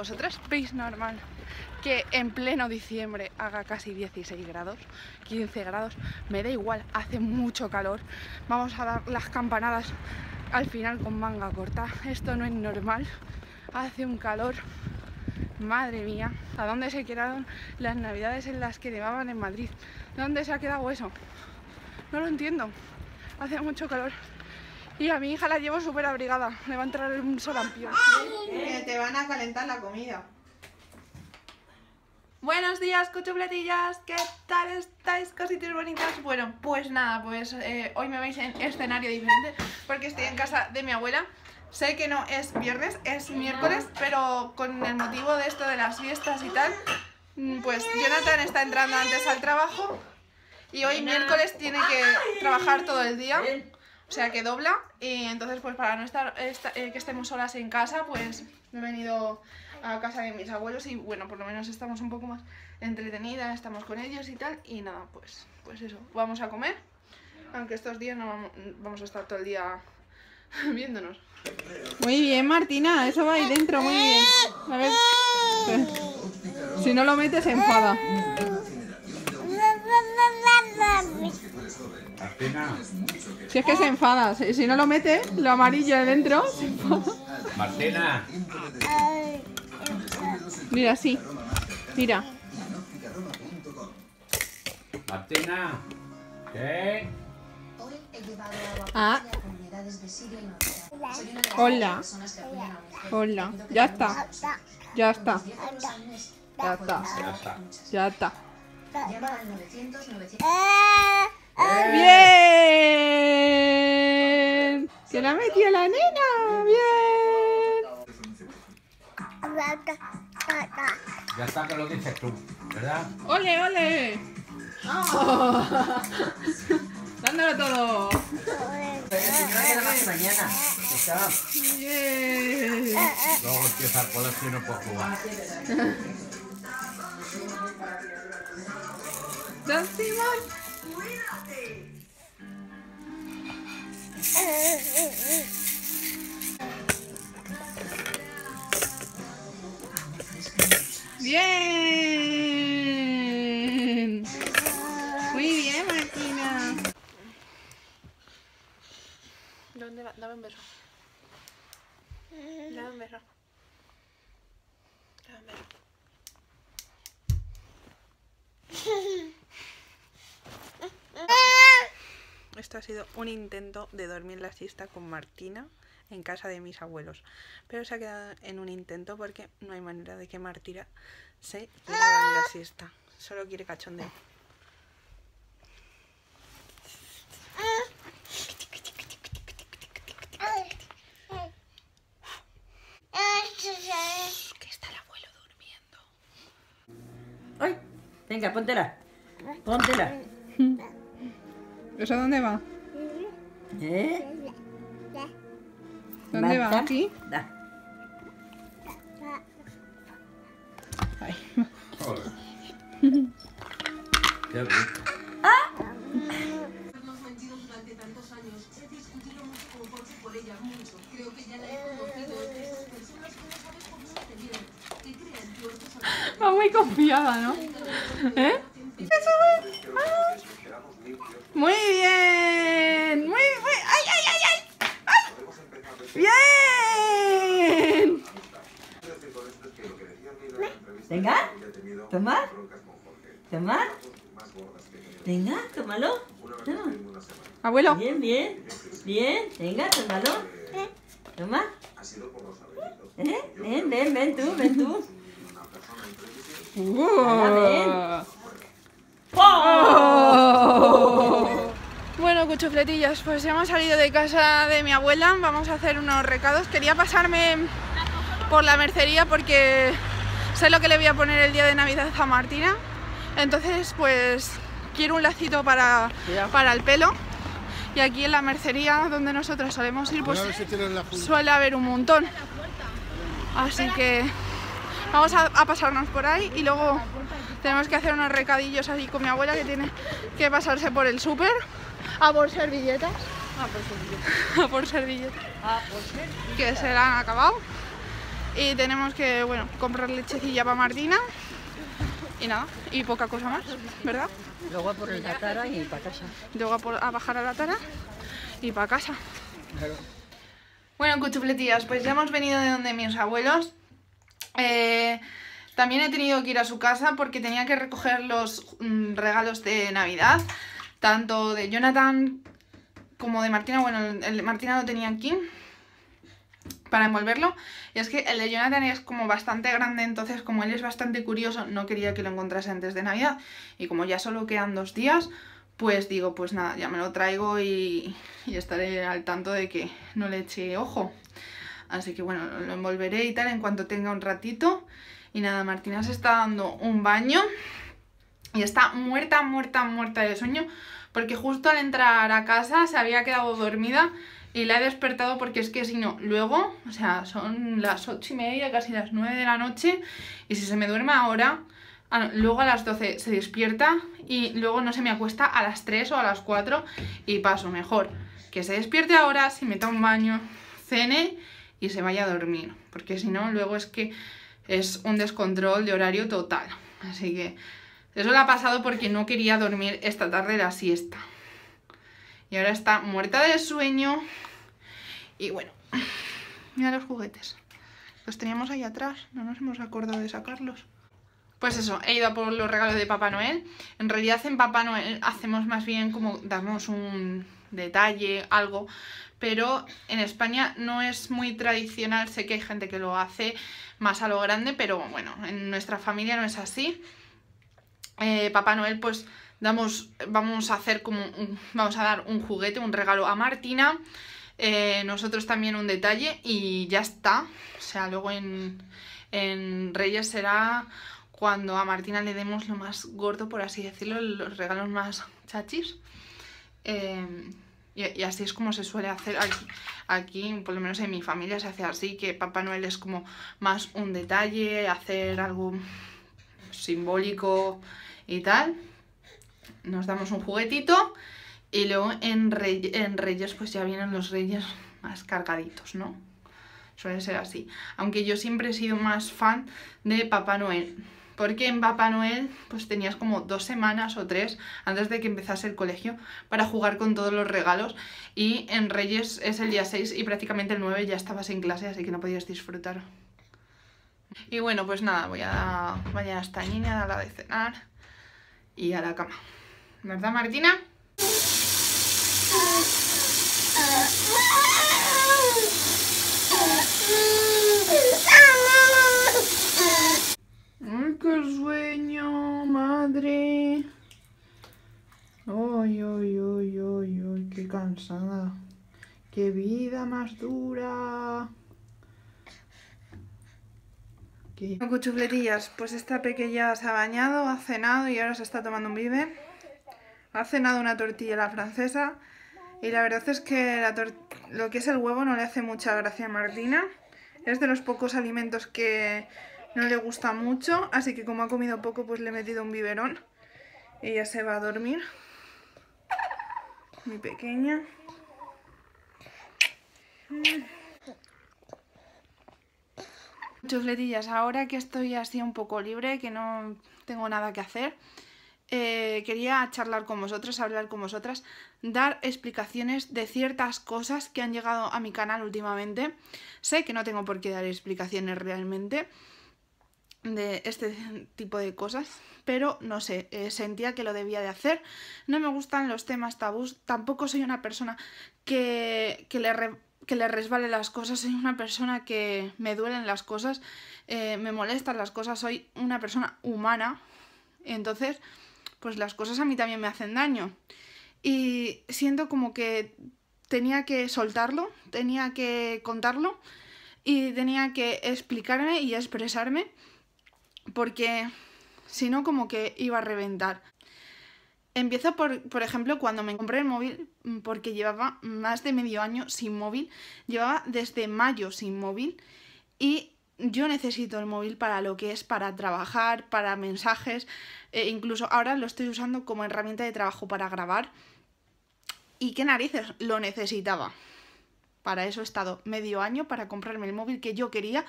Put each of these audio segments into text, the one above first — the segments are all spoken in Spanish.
¿Vosotros veis normal que en pleno diciembre haga casi 16 grados, 15 grados? Me da igual, hace mucho calor. Vamos a dar las campanadas al final con manga corta. Esto no es normal. Hace un calor. Madre mía, ¿a dónde se quedaron las navidades en las que llevaban en Madrid? ¿Dónde se ha quedado eso? No lo entiendo. Hace mucho calor. Y a mi hija la llevo súper abrigada. Le va a entrar un solampión. Te van a calentar la comida. Buenos días, cuchupletillas. ¿Qué tal estáis, cositas bonitas? Bueno, pues nada, pues hoy me veis en escenario diferente porque estoy en casa de mi abuela. Sé que no es viernes, es miércoles, pero con el motivo de esto de las fiestas y tal, pues Jonathan está entrando antes al trabajo y hoy miércoles tiene que trabajar todo el día. O sea que dobla, y entonces pues para no estar que estemos solas en casa, pues me he venido a casa de mis abuelos y bueno, por lo menos estamos un poco más entretenidas, estamos con ellos y tal, y nada, pues eso, vamos a comer, aunque estos días no vamos a estar todo el día viéndonos. Muy bien, Martina, eso va ahí dentro, muy bien. A ver, si no lo metes se enfada. Si es que se enfada, si no lo mete, lo amarillo de dentro se enfada. Martina. Mira, sí. Mira. Martina. ¿Qué? Ah. Hola. Hola. Ya está. Ya está. Ya está. Ya está. Llama al 900 900. ¡Bien! ¡Se la metió la nena! ¡Bien! Ya está, que lo dices tú, ¿verdad? ¡Ole, ole! ¡Oh! ¡Dándolo todo! Mañana. Luego empieza el colegio y no puedo jugar. ¡Don Simón! Bien, muy bien, Martina. ¿Dónde va? Dame un beso. Dame un beso. Dame un beso. Esto ha sido un intento de dormir la siesta con Martina en casa de mis abuelos, pero se ha quedado en un intento porque no hay manera de que Martina se quiera dormir la siesta. Solo quiere cachondeo. Que está el abuelo durmiendo. ¡Ay! Venga, póntela. Póntela. ¿Eso dónde va? ¿Eh? ¿Dónde va? ¿Aquí? Da. Ay. Qué rico. ¡Ah! Va muy confiada, ¿no? ¿Eh? Muy bien, muy bien. ¡Ay, ay, ay, ay! ¡Ay! ¡Bien! Venga, toma, toma. Venga, tómalo. Toma. Abuelo. Bien, bien, bien. Venga, tómalo. Toma. Ven, ven, ven tú, ven tú. Venga, ven. ¡Oh! Bueno, cuchufletillas, pues ya hemos salido de casa de mi abuela. Vamos a hacer unos recados. Quería pasarme por la mercería porque sé lo que le voy a poner el día de Navidad a Martina. Entonces pues quiero un lacito para el pelo. Y aquí en la mercería donde nosotros solemos ir pues suele haber un montón. Así que vamos a pasarnos por ahí y luego tenemos que hacer unos recadillos así con mi abuela, que tiene que pasarse por el súper a por servilletas. A por servilletas. A por servilletas. Que se la han acabado. y tenemos que, bueno, comprar lechecilla para Martina y nada, y poca cosa más, ¿verdad? Luego a por la tara y para casa. Luego a bajar a la tara y para casa. Claro. Bueno, cuchufletillas, pues ya hemos venido de donde mis abuelos. También he tenido que ir a su casa porque tenía que recoger los regalos de Navidad, tanto de Jonathan como de Martina. Bueno, el de Martina lo tenía aquí para envolverlo, y es que el de Jonathan es como bastante grande, entonces como él es bastante curioso, no quería que lo encontrase antes de Navidad, y como ya solo quedan 2 días, pues digo, pues nada, ya me lo traigo y estaré al tanto de que no le eche ojo. Así que bueno, lo envolveré y tal en cuanto tenga un ratito. Y nada, Martina se está dando un baño y está muerta, muerta, muerta de sueño, porque justo al entrar a casa se había quedado dormida y la he despertado porque es que si no, luego, o sea, son las 8:30, casi las 9 de la noche, y si se me duerme ahora, luego a las 12 se despierta y luego no se me acuesta a las 3 o a las 4 y paso. Mejor que se despierte ahora, se meta un baño, cene y se vaya a dormir, porque si no, luego es que es un descontrol de horario total. Así que eso le ha pasado porque no quería dormir esta tarde la siesta. Y ahora está muerta de sueño. Y bueno, mira los juguetes. Los teníamos ahí atrás, no nos hemos acordado de sacarlos. Pues eso, he ido a por los regalos de Papá Noel. En realidad en Papá Noel hacemos más bien como damos un detalle, algo, pero en España no es muy tradicional. Sé que hay gente que lo hace más a lo grande, pero bueno, en nuestra familia no es así. Papá Noel, pues vamos a dar un juguete, un regalo a Martina, nosotros también un detalle y ya está. O sea, luego en Reyes será cuando a Martina le demos lo más gordo, por así decirlo, los regalos más chachis. Y así es como se suele hacer aquí, por lo menos en mi familia se hace así, que Papá Noel es como más un detalle, hacer algo simbólico y tal. Nos damos un juguetito y luego en Reyes pues ya vienen los Reyes más cargaditos, ¿no? Suele ser así, aunque yo siempre he sido más fan de Papá Noel. Porque en Papá Noel pues tenías como 2 semanas o 3 antes de que empezase el colegio para jugar con todos los regalos, y en Reyes es el día 6 y prácticamente el 9 ya estabas en clase, así que no podías disfrutar. Y bueno, pues nada, voy a mañana hasta niña, a la de cenar y a la cama. ¿Verdad, Martina? ¡Ay, qué sueño, madre! ¡Ay, ay, ay, ay, ay! ¡Qué cansada! ¡Qué vida más dura! ¿Qué? Cuchufletillas, pues esta pequeña se ha bañado, ha cenado y ahora se está tomando un bibe. Ha cenado una tortilla a la francesa y la verdad es que lo que es el huevo no le hace mucha gracia a Martina. Es de los pocos alimentos que no le gusta mucho, así que como ha comido poco, pues le he metido un biberón. Ella se va a dormir. Mi pequeña. Chufletillas, ahora que estoy así un poco libre, que no tengo nada que hacer, quería charlar con vosotros, hablar con vosotras, dar explicaciones de ciertas cosas que han llegado a mi canal últimamente. Sé que no tengo por qué dar explicaciones realmente de este tipo de cosas, pero no sé, sentía que lo debía de hacer. No me gustan los temas tabús, tampoco soy una persona que le resbale las cosas, soy una persona que me duelen las cosas, me molestan las cosas, soy una persona humana, entonces pues las cosas a mí también me hacen daño y siento como que tenía que soltarlo, tenía que contarlo y tenía que explicarme y expresarme, porque si no como que iba a reventar. Empiezo por ejemplo, cuando me compré el móvil, porque llevaba más de medio año sin móvil, llevaba desde mayo sin móvil, y yo necesito el móvil para lo que es, para trabajar, para mensajes, incluso ahora lo estoy usando como herramienta de trabajo para grabar, y qué narices, lo necesitaba. Para eso he estado medio año, para comprarme el móvil que yo quería,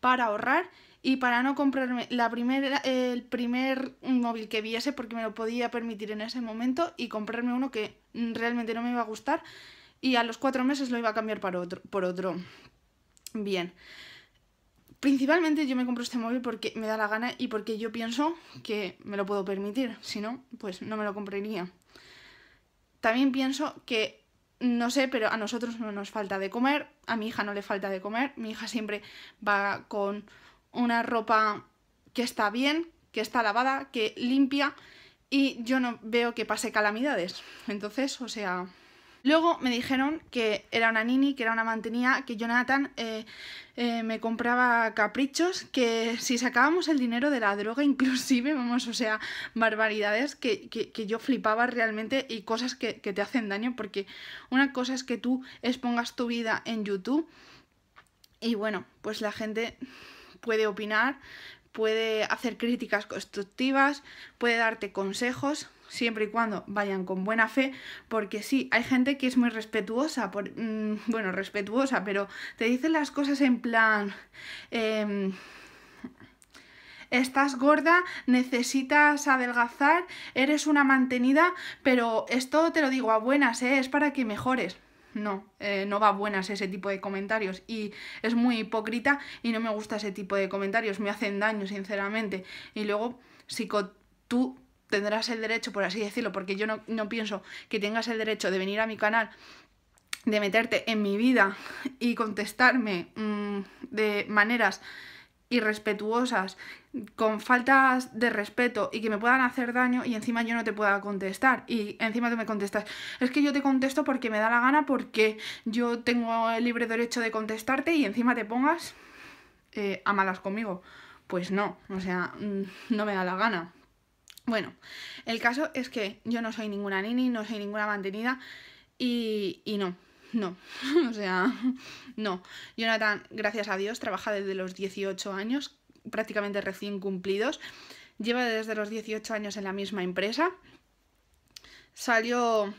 para ahorrar y para no comprarme el primer móvil que viese porque me lo podía permitir en ese momento y comprarme uno que realmente no me iba a gustar y a los 4 meses lo iba a cambiar por otro. Bien, principalmente yo me compro este móvil porque me da la gana y porque yo pienso que me lo puedo permitir, si no, pues no me lo compraría. También pienso que, no sé, pero a nosotros no nos falta de comer, a mi hija no le falta de comer, mi hija siempre va con una ropa que está bien, que está lavada, que limpia y yo no veo que pase calamidades, entonces, o sea... Luego me dijeron que era una nini, que era una mantenía, que Jonathan me compraba caprichos, que si sacábamos el dinero de la droga inclusive, vamos, o sea, barbaridades que yo flipaba realmente y cosas que te hacen daño, porque una cosa es que tú expongas tu vida en YouTube y bueno, pues la gente puede opinar, puede hacer críticas constructivas, puede darte consejos... Siempre y cuando vayan con buena fe, porque sí, hay gente que es muy respetuosa, respetuosa, pero te dicen las cosas en plan, estás gorda, necesitas adelgazar, eres una mantenida, pero esto te lo digo a buenas, es para que mejores. No, no va a buenas ese tipo de comentarios y es muy hipócrita y no me gusta ese tipo de comentarios, me hacen daño, sinceramente. Y luego, tú tendrás el derecho, por así decirlo, porque yo no pienso que tengas el derecho de venir a mi canal, de meterte en mi vida y contestarme de maneras irrespetuosas, con faltas de respeto y que me puedan hacer daño y encima yo no te pueda contestar y encima tú me contestas, es que yo te contesto porque me da la gana, porque yo tengo el libre derecho de contestarte y encima te pongas a malas conmigo. Pues no, o sea, no me da la gana. Bueno, el caso es que yo no soy ninguna nini, no soy ninguna mantenida y no, o sea, no. Jonathan, gracias a Dios, trabaja desde los 18 años, prácticamente recién cumplidos. Lleva desde los 18 años en la misma empresa. Salió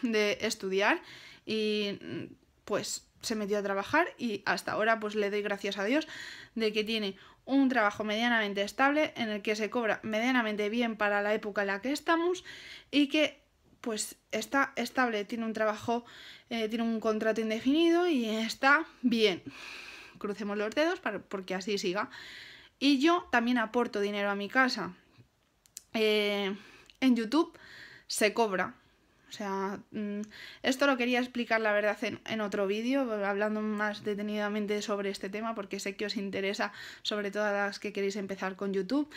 de estudiar y pues se metió a trabajar y hasta ahora pues le doy gracias a Dios de que tiene un trabajo medianamente estable en el que se cobra medianamente bien para la época en la que estamos y que pues está estable, tiene un trabajo, tiene un contrato indefinido y está bien. Crucemos los dedos porque así siga. Y yo también aporto dinero a mi casa. En YouTube se cobra. O sea, esto lo quería explicar la verdad en otro vídeo, hablando más detenidamente sobre este tema porque sé que os interesa, sobre todo a las que queréis empezar con YouTube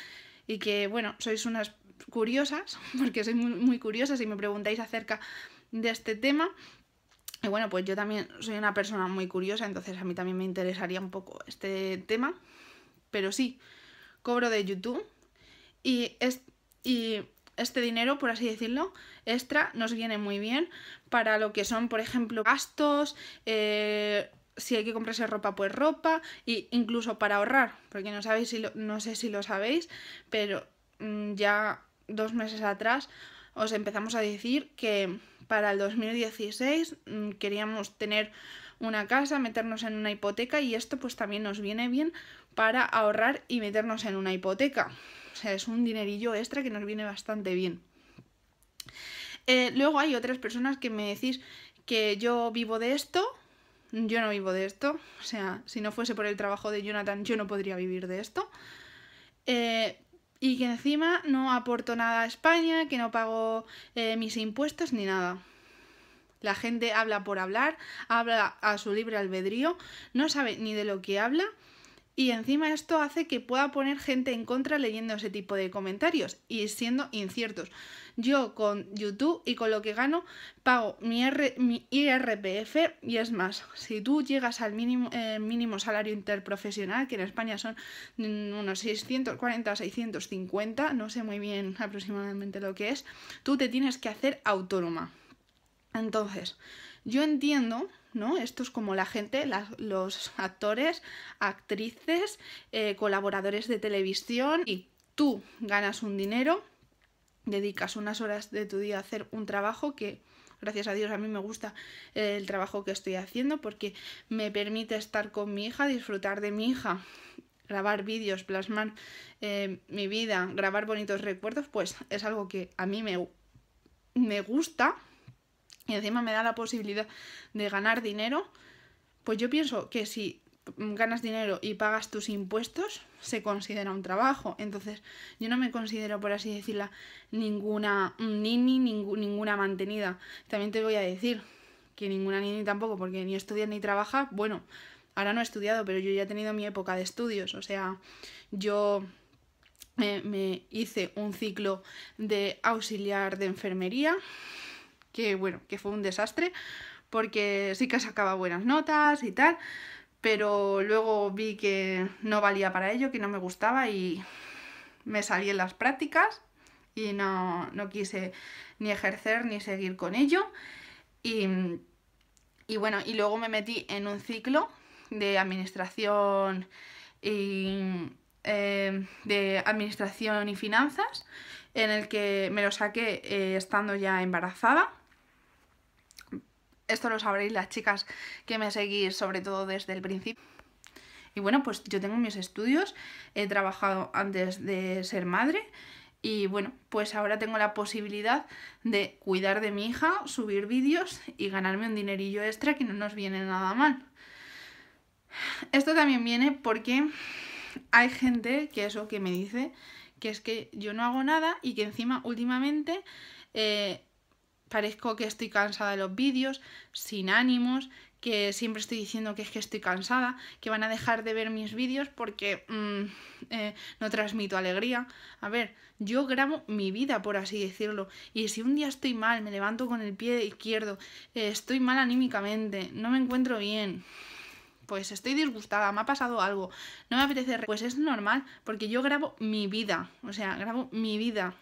y que, bueno, sois unas curiosas, porque sois muy, muy curiosas y me preguntáis acerca de este tema. Y bueno, pues yo también soy una persona muy curiosa, entonces a mí también me interesaría un poco este tema. Pero sí, cobro de YouTube Este dinero, por así decirlo, extra, nos viene muy bien para lo que son, por ejemplo, gastos, si hay que comprarse ropa, pues ropa, e incluso para ahorrar, porque no sé si lo sabéis, pero ya 2 meses atrás os empezamos a decir que para el 2016 queríamos tener una casa, meternos en una hipoteca y esto pues también nos viene bien para ahorrar y meternos en una hipoteca. O sea, es un dinerillo extra que nos viene bastante bien. Luego hay otras personas que me decís que yo vivo de esto. Yo no vivo de esto. O sea, si no fuese por el trabajo de Jonathan, yo no podría vivir de esto. Y que encima no aporto nada a España, que no pago mis impuestos ni nada. La gente habla por hablar, habla a su libre albedrío, no sabe ni de lo que habla. Y encima esto hace que pueda poner gente en contra leyendo ese tipo de comentarios y siendo inciertos. Yo con YouTube y con lo que gano pago mi IRPF y es más, si tú llegas al mínimo salario interprofesional, que en España son unos 640, 650, no sé muy bien aproximadamente lo que es, tú te tienes que hacer autónoma. Entonces, yo entiendo... ¿no? Esto es como la gente, los actores, actrices, colaboradores de televisión y tú ganas un dinero, dedicas unas horas de tu día a hacer un trabajo que gracias a Dios a mí me gusta el trabajo que estoy haciendo porque me permite estar con mi hija, disfrutar de mi hija, grabar vídeos, plasmar mi vida, grabar bonitos recuerdos, pues es algo que a mí me gusta y encima me da la posibilidad de ganar dinero. Pues yo pienso que si ganas dinero y pagas tus impuestos, se considera un trabajo. Entonces yo no me considero, por así decirlo, ninguna nini, ninguna mantenida. También te voy a decir que ninguna nini tampoco, porque ni estudias ni trabajas. Bueno, ahora no he estudiado, pero yo ya he tenido mi época de estudios. O sea, yo me hice un ciclo de auxiliar de enfermería, que bueno, que fue un desastre, porque sí que sacaba buenas notas y tal, pero luego vi que no valía para ello, que no me gustaba y me salí en las prácticas y no quise ni ejercer ni seguir con ello. Y bueno, y luego me metí en un ciclo de administración y finanzas, en el que me lo saqué estando ya embarazada. Esto lo sabréis las chicas que me seguís, sobre todo desde el principio. Y bueno, pues yo tengo mis estudios, he trabajado antes de ser madre y bueno, pues ahora tengo la posibilidad de cuidar de mi hija, subir vídeos y ganarme un dinerillo extra que no nos viene nada mal. Esto también viene porque hay gente que eso que me dice que es que yo no hago nada y que encima últimamente parezco que estoy cansada de los vídeos, sin ánimos, que siempre estoy diciendo que es que estoy cansada, que van a dejar de ver mis vídeos porque no transmito alegría. A ver, yo grabo mi vida, por así decirlo, y si un día estoy mal, me levanto con el pie izquierdo, estoy mal anímicamente, no me encuentro bien, pues estoy disgustada, me ha pasado algo, no me apetece, pues es normal, porque yo grabo mi vida, o sea, grabo mi vida.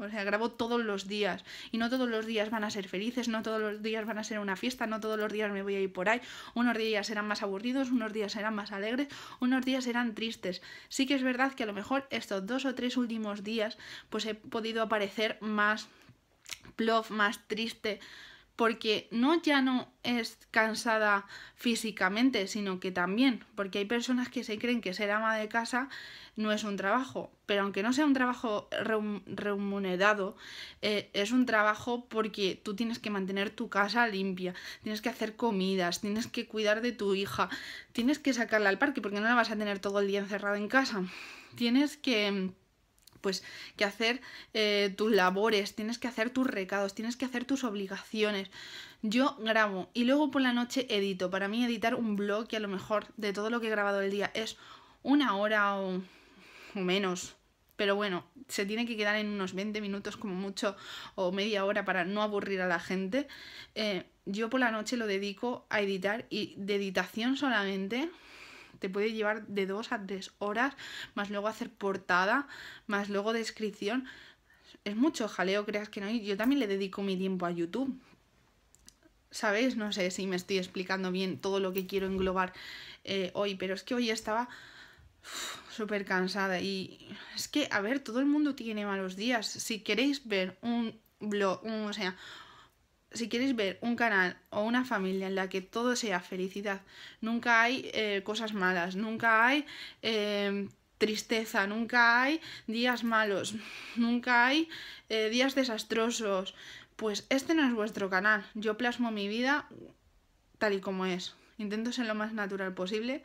O sea, grabo todos los días y no todos los días van a ser felices, no todos los días van a ser una fiesta, no todos los días me voy a ir por ahí. Unos días serán más aburridos, unos días serán más alegres, unos días serán tristes. Sí que es verdad que a lo mejor estos 2 o 3 últimos días pues he podido aparecer más plof, más triste, porque ya no es cansada físicamente, sino que también, porque hay personas que se creen que ser ama de casa no es un trabajo, pero aunque no sea un trabajo remunerado, es un trabajo porque tú tienes que mantener tu casa limpia, tienes que hacer comidas, tienes que cuidar de tu hija, tienes que sacarla al parque porque no la vas a tener todo el día encerrada en casa, tienes que hacer tus labores, tienes que hacer tus recados, tienes que hacer tus obligaciones. Yo grabo y luego por la noche edito. Para mí editar un blog, que a lo mejor de todo lo que he grabado el día es 1 hora o menos, pero bueno, se tiene que quedar en unos 20 minutos como mucho o media hora para no aburrir a la gente. Yo por la noche lo dedico a editar y de editación solamente te puede llevar de 2 a 3 horas, más luego hacer portada, más luego descripción. Es mucho jaleo, creas que no. Yo también le dedico mi tiempo a YouTube, ¿sabéis? No sé si me estoy explicando bien todo lo que quiero englobar hoy, pero es que hoy estaba súper cansada y es que, a ver, todo el mundo tiene malos días. Si queréis ver un blog, si queréis ver un canal o una familia en la que todo sea felicidad, nunca hay cosas malas, nunca hay tristeza, nunca hay días malos, nunca hay días desastrosos, pues este no es vuestro canal. Yo plasmo mi vida tal y como es, intento ser lo más natural posible.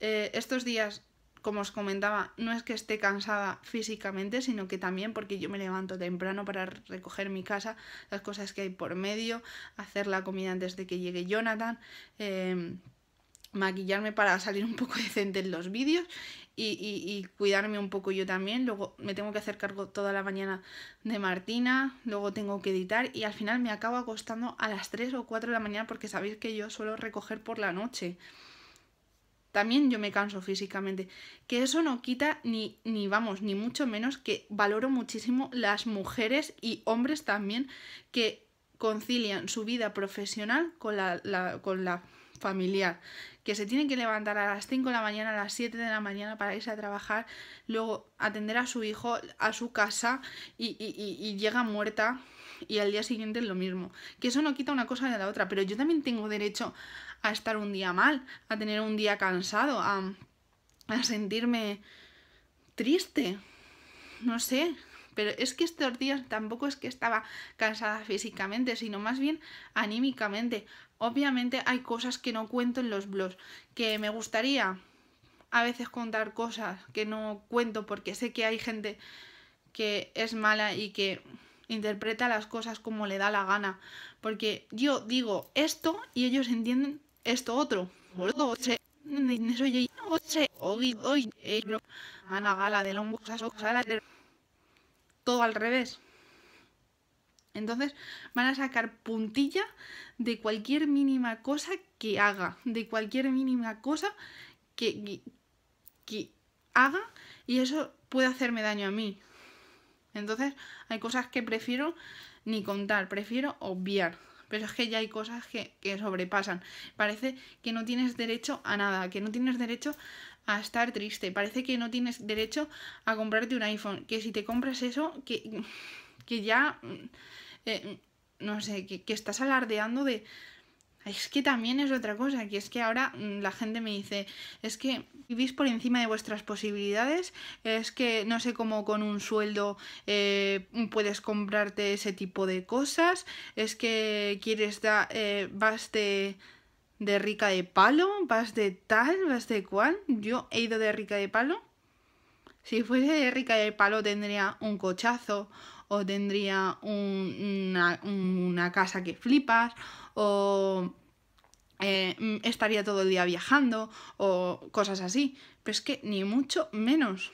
Estos días, como os comentaba, no es que esté cansada físicamente, sino que también porque yo me levanto temprano para recoger mi casa, las cosas que hay por medio, hacer la comida antes de que llegue Jonathan, maquillarme para salir un poco decente en los vídeos y cuidarme un poco yo también. Luego me tengo que hacer cargo toda la mañana de Martina, luego tengo que editar y al final me acabo acostando a las 3 o 4 de la mañana porque sabéis que yo suelo recoger por la noche. También yo me canso físicamente, que eso no quita ni mucho menos que valoro muchísimo las mujeres y hombres también que concilian su vida profesional con la familiar, que se tienen que levantar a las 5 de la mañana, a las 7 de la mañana para irse a trabajar, luego atender a su hijo, a su casa y llega muerta y al día siguiente lo mismo. Que eso no quita una cosa de la otra, pero yo también tengo derecho a estar un día mal, a tener un día cansado, a sentirme triste, no sé. Pero es que estos días tampoco es que estaba cansada físicamente, sino más bien anímicamente. Obviamente hay cosas que no cuento en los blogs, que me gustaría a veces contar cosas que no cuento porque sé que hay gente que es mala y que interpreta las cosas como le da la gana. Porque yo digo esto y ellos entienden esto otro. Todo al revés. Entonces van a sacar puntilla de cualquier mínima cosa que haga, de cualquier mínima cosa que haga, y eso puede hacerme daño a mí. Entonces hay cosas que prefiero ni contar, prefiero obviar, pero es que ya hay cosas que sobrepasan. Parece que no tienes derecho a nada, que no tienes derecho a estar triste, parece que no tienes derecho a comprarte un iPhone, que si te compras eso, que ya, no sé, que estás alardeando de... Es que también es otra cosa, que es que ahora la gente me dice, es que vivís por encima de vuestras posibilidades, es que no sé cómo con un sueldo puedes comprarte ese tipo de cosas, es que quieres dar, vas de rica de palo, vas de tal, vas de cual. Yo he ido de rica de palo. Si fuese de rica de palo tendría un cochazo, o tendría una casa que flipas, o estaría todo el día viajando, o cosas así. Pero es que ni mucho menos.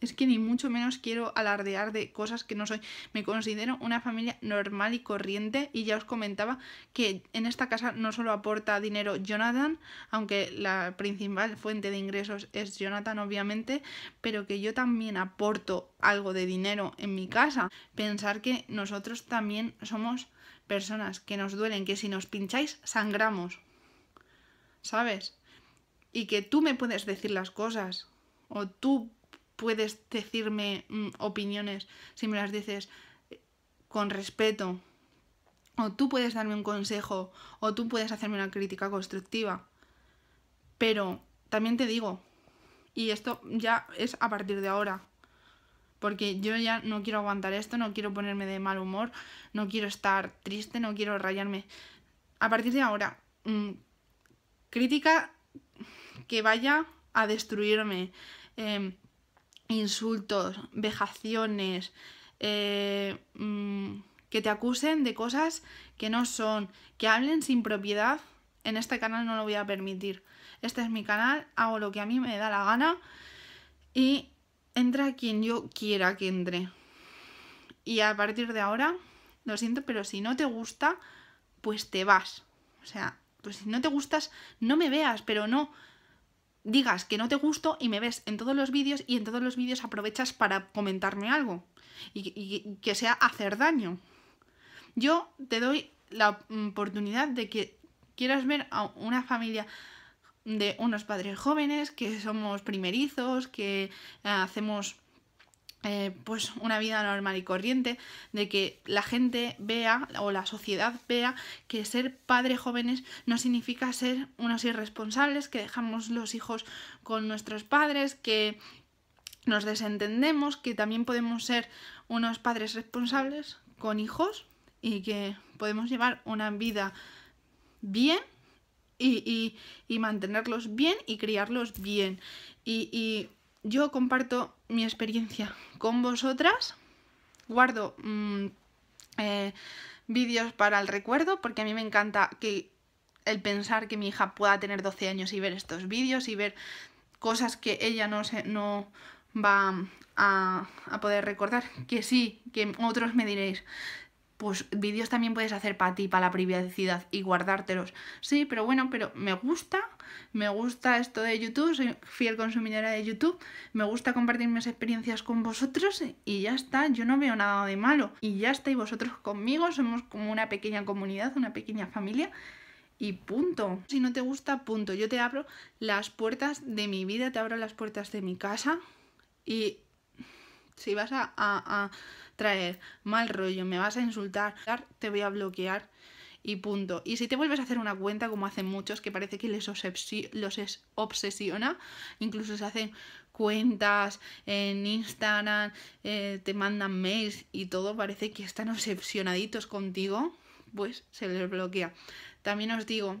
Es que ni mucho menos quiero alardear de cosas que no soy. Me considero una familia normal y corriente, y ya os comentaba que en esta casa no solo aporta dinero Jonathan, aunque la principal fuente de ingresos es Jonathan, obviamente, pero que yo también aporto algo de dinero en mi casa. Pensar que nosotros también somos personas que nos duelen, que si nos pincháis sangramos, ¿sabes? Y que tú me puedes decir las cosas, o tú puedes decirme opiniones si me las dices con respeto, o tú puedes darme un consejo, o tú puedes hacerme una crítica constructiva. Pero también te digo, y esto ya es a partir de ahora, porque yo ya no quiero aguantar esto, no quiero ponerme de mal humor, no quiero estar triste, no quiero rayarme. A partir de ahora, crítica que vaya a destruirme, insultos, vejaciones, que te acusen de cosas que no son, que hablen sin propiedad, en este canal no lo voy a permitir. Este es mi canal, hago lo que a mí me da la gana y entra quien yo quiera que entre. Y a partir de ahora, lo siento, pero si no te gusta, pues te vas. O sea, pues si no te gustas, no me veas, pero no digas que no te gusto y me ves en todos los vídeos, y en todos los vídeos aprovechas para comentarme algo y que sea hacer daño. Yo te doy la oportunidad de que quieras ver a una familia de unos padres jóvenes, que somos primerizos, que hacemos pues una vida normal y corriente, de que la gente vea, o la sociedad vea, que ser padres jóvenes no significa ser unos irresponsables, que dejamos los hijos con nuestros padres, que nos desentendemos, que también podemos ser unos padres responsables con hijos, y que podemos llevar una vida bien y mantenerlos bien y criarlos bien. Y yo comparto mi experiencia con vosotras, guardo vídeos para el recuerdo, porque a mí me encanta que el pensar que mi hija pueda tener 12 años y ver estos vídeos y ver cosas que ella no va a poder recordar. Que sí, que otros me diréis, pues vídeos también puedes hacer para ti, para la privacidad, y guardártelos. Sí, pero bueno, pero me gusta esto de YouTube, soy fiel consumidora de YouTube, me gusta compartir mis experiencias con vosotros y ya está, yo no veo nada de malo. Y ya está, y vosotros conmigo, somos como una pequeña comunidad, una pequeña familia, y punto. Si no te gusta, punto. Yo te abro las puertas de mi vida, te abro las puertas de mi casa, y si vas a traer mal rollo, me vas a insultar, te voy a bloquear y punto. Y si te vuelves a hacer una cuenta, como hacen muchos, que parece que les obsesiona, incluso se hacen cuentas en Instagram, te mandan mails y todo, parece que están obsesionaditos contigo, pues se les bloquea. También os digo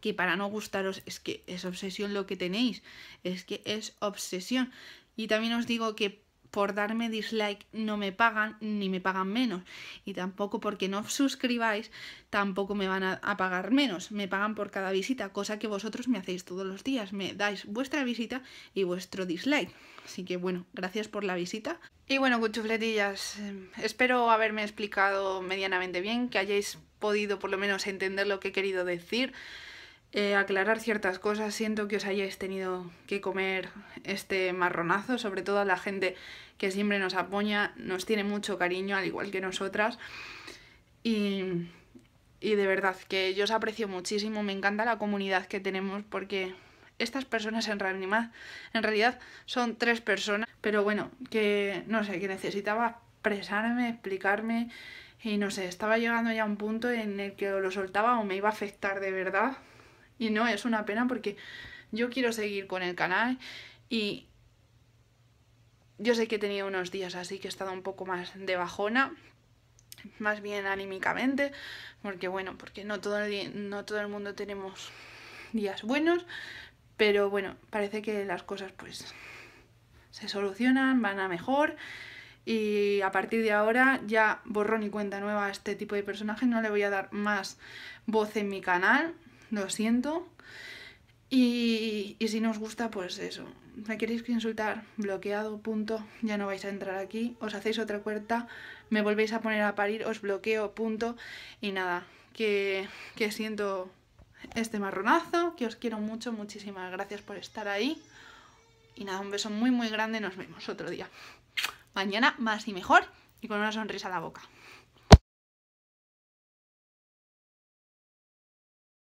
que para no gustaros, es que es obsesión lo que tenéis, es que es obsesión. Y también os digo que por darme dislike no me pagan, ni me pagan menos. Y tampoco porque no os suscribáis, tampoco me van a pagar menos. Me pagan por cada visita, cosa que vosotros me hacéis todos los días. Me dais vuestra visita y vuestro dislike. Así que bueno, gracias por la visita. Y bueno, cuchufletillas, espero haberme explicado medianamente bien, que hayáis podido por lo menos entender lo que he querido decir. Aclarar ciertas cosas. Siento que os hayáis tenido que comer este marronazo, sobre todo a la gente que siempre nos apoya, nos tiene mucho cariño, al igual que nosotras, y de verdad que yo os aprecio muchísimo. Me encanta la comunidad que tenemos, porque estas personas en realidad son tres personas, pero bueno, que no sé, que necesitaba expresarme, explicarme, y no sé, estaba llegando ya a un punto en el que lo soltaba o me iba a afectar de verdad. Y no, es una pena, porque yo quiero seguir con el canal y yo sé que he tenido unos días así que he estado un poco más de bajona, más bien anímicamente, porque bueno, porque no todo el mundo tenemos días buenos, pero bueno, parece que las cosas pues se solucionan, van a mejor. Y a partir de ahora ya borrón y cuenta nueva a este tipo de personajes, no le voy a dar más voz en mi canal. Lo siento, y si no os gusta, pues eso, me queréis insultar, bloqueado, punto, ya no vais a entrar aquí, os hacéis otra cuenta, me volvéis a poner a parir, os bloqueo, punto, y nada, que siento este marronazo, que os quiero mucho, muchísimas gracias por estar ahí, y nada, un beso muy muy grande, nos vemos otro día, mañana más y mejor, y con una sonrisa a la boca.